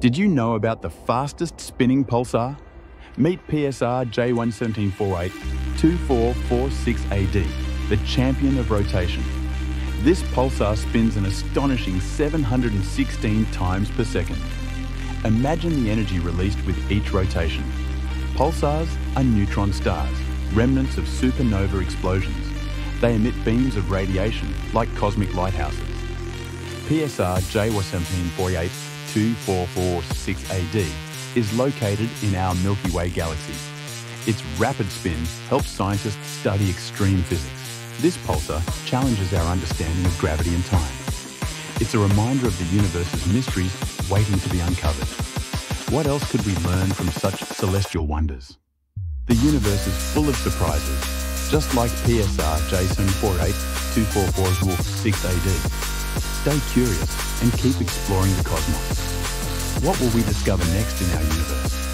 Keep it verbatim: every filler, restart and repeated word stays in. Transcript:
Did you know about the fastest spinning pulsar? Meet P S R J one seven four eight dash two four four six A D, the champion of rotation. This pulsar spins an astonishing seven hundred sixteen times per second. Imagine the energy released with each rotation. Pulsars are neutron stars, remnants of supernova explosions. They emit beams of radiation like cosmic lighthouses. P S R J one seven four eight dash two four four six A D is located in our Milky Way galaxy. Its rapid spin helps scientists study extreme physics. This pulsar challenges our understanding of gravity and time. It's a reminder of the universe's mysteries waiting to be uncovered. What else could we learn from such celestial wonders? The universe is full of surprises, just like P S R J one seven four eight dash two four four six A D. Stay curious and keep exploring the cosmos. What will we discover next in our universe?